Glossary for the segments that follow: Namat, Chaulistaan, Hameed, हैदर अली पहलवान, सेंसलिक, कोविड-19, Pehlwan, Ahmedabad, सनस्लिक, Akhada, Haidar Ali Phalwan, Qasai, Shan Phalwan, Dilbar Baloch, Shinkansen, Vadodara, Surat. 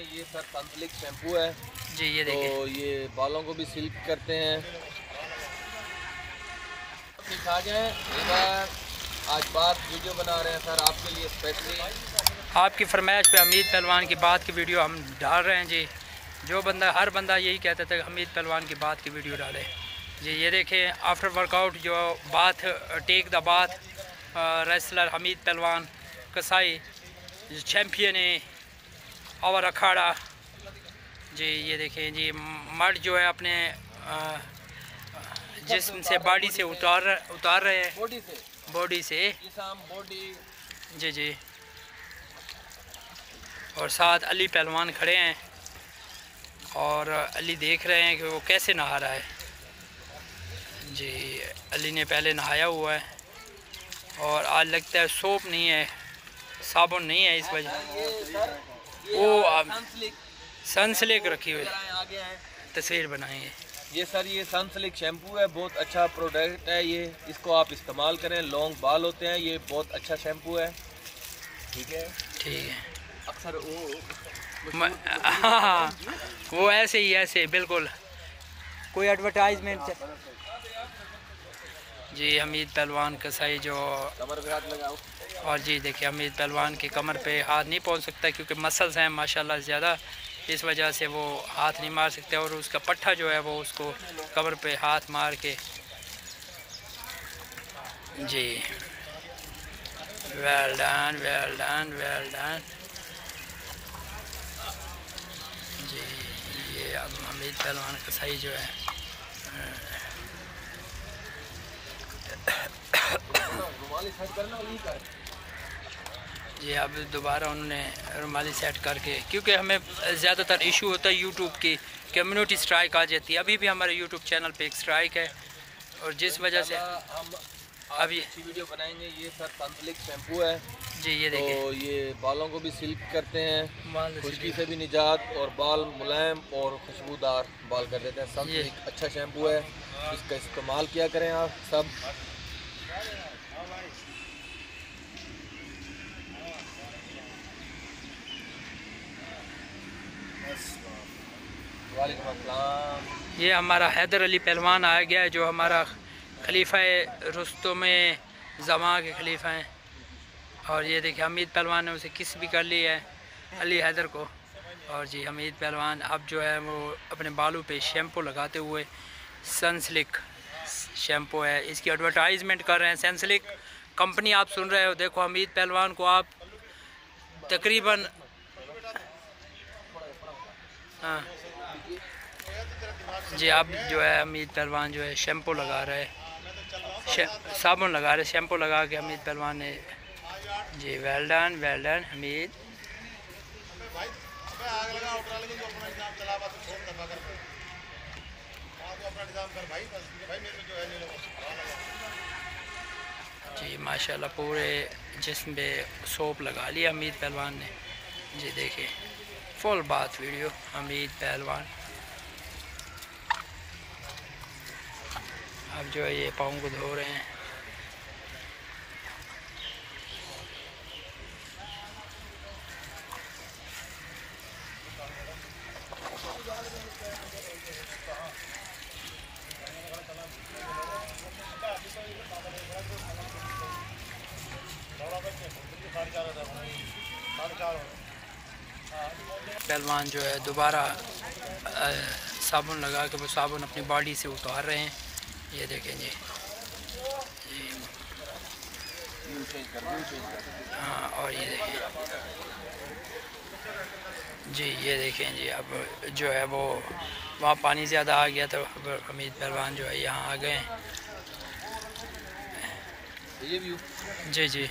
में ये sir सेंसलिक shampoo है जी, ये देखिए। तो ये बालों को भी सिल्क करते हैं। खा जाए आज बात वीडियो बना रहे हैं सर आपके लिए स्पेशली, आपकी फरमाइश पे हमीद पहलवान की बात की वीडियो हम डाल रहे हैं जी। जो बंदा, हर बंदा यही कहता था हमीद पहलवान की बात की वीडियो डाले जी। ये देखें आफ्टर वर्कआउट जो bath, take the bath, wrestler Hamid पहलवान कसाई चैम्पियन है और अखाड़ा जी। ये देखें जी, मर्द जो है अपने जिस्म से, बॉडी से उतार रहे हैं, बॉडी से जी जी। और साथ अली पहलवान खड़े हैं और अली देख रहे हैं कि वो कैसे नहा रहा है जी। अली ने पहले नहाया हुआ है और आज लगता है सोप नहीं है, साबुन नहीं है, इस वजह वो सनस्लिक रखी हुई तस्वीर बनाई है। ये सर ये सनस्लिक शैम्पू है, बहुत अच्छा प्रोडक्ट है ये, इसको आप इस्तेमाल करें, लॉन्ग बाल होते हैं, ये बहुत अच्छा शैम्पू है। ठीक है अक्सर वो ऐसे ही बिल्कुल कोई एडवर्टाइजमेंट जी। हमीद पहलवान कसाई जो कमर पे हाथ लगाओ, और जी देखिए हमीद पहलवान के कमर पे हाथ नहीं पहुंच सकता क्योंकि मसल्स हैं माशाल्लाह ज़्यादा, इस वजह से वो हाथ नहीं मार सकते। और उसका पट्ठा जो है वो उसको कमर पे हाथ मार के जी। वेल डन जी। ये अब हमीद पहलवान कसाई जो है जी, अब दोबारा उन्होंने रुमाली सेट करके, क्योंकि हमें ज़्यादातर इशू होता है यूट्यूब की, कम्युनिटी स्ट्राइक आ जाती है। अभी भी हमारे यूट्यूब चैनल पे एक स्ट्राइक है और जिस वजह से हम अभी वीडियो बनाएंगे। ये सर सेंसलिक शैम्पू है जी, ये देखिए। तो ये बालों को भी सिल्क करते हैं, खुश्की से भी निजात, और बाल मुलायम और खुशबूदार बाल कर देते हैं। सेंसलिक अच्छा शैम्पू है, इसका इस्तेमाल किया करें आप सब। ये हमारा हैदर अली पहलवान आ गया है, जो हमारा खलीफा रुस्तों में जमा के खलीफा हैं। और ये देखिए हमीद पहलवान ने उसे किस भी कर ली है, अली हैदर को। और जी हमीद पहलवान अब जो है वो अपने बालों पे शैम्पू लगाते हुए, सनस्लिक शैम्पू है, इसकी एडवर्टाइजमेंट कर रहे हैं। सनस्लिक कंपनी आप सुन रहे हो, देखो हमीद पहलवान को आप तकरीबन जी, आप जो है हमीद पहलवान जो है शैम्पू लगा रहे हैं, साबुन लगा रहे, शैम्पू लगा के हमीद पहलवान ने जी। Well done Hamid ji. माशाल्लाह पूरे जिस्म पे सोप लगा लिया हमीद पहलवान ने जी। देखिए फुल बात वीडियो हमीद पहलवान। अब जो है ये पाँव को धो रहे हैं पहलवान जो है। दोबारा साबुन लगा के वो साबुन अपनी बॉडी से उतार रहे हैं, ये देखें जी। हाँ, और ये देखें जी, ये देखें जी। अब जो है वो वहाँ पानी ज़्यादा आ गया तो हमीद पहलवान जो है यहाँ आ गए जी जी।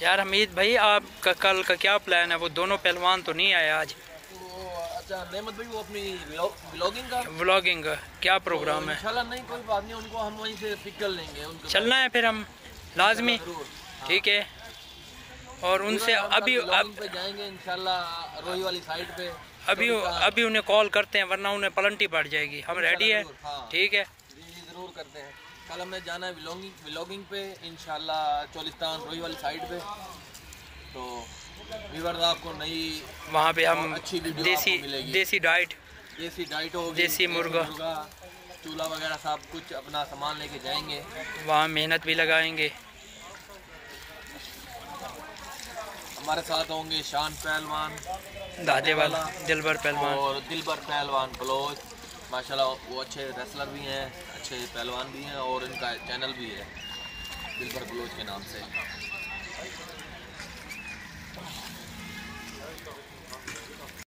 यार हमीद भाई, आपका कल का क्या प्लान है? वो दोनों पहलवान तो नहीं आए आज। अच्छा नेमत भाई, वो अपनी व्लॉगिंग का क्या प्रोग्राम है? इंशाल्लाह नहीं, कोई बात नहीं, उनको हम वहीं से पिक कर लेंगे। उनको चलना है फिर हम लाजमी, ठीक है। और उनसे अभी जाएंगे इंशाल्लाह रोही वाली साइड पे। अभी अभी उन्हें कॉल करते हैं वरना उन्हें पलंटी पड़ जाएगी। हम रेडी हैं, ठीक है, जरूर करते हैं। कल हमने जाना है व्लॉगिंग पे इंशाल्लाह, चौलिस्तान रोही वाली साइड पे। तो व्यूअर्स आपको नई वहाँ पे हम अच्छी देसी डाइट होगी, देसी मुर्गा चूल्हा वगैरह सब कुछ अपना सामान लेके जाएंगे, वहाँ मेहनत भी लगाएंगे। हमारे साथ होंगे शान पहलवान, दादे वाला दिलबर पहलवान, और दिलबर पहलवान बलोच माशाल्लाह, वो अच्छे रेसलर भी हैं, अच्छे पहलवान भी हैं, और इनका चैनल भी है दिलबर बलोच के नाम से।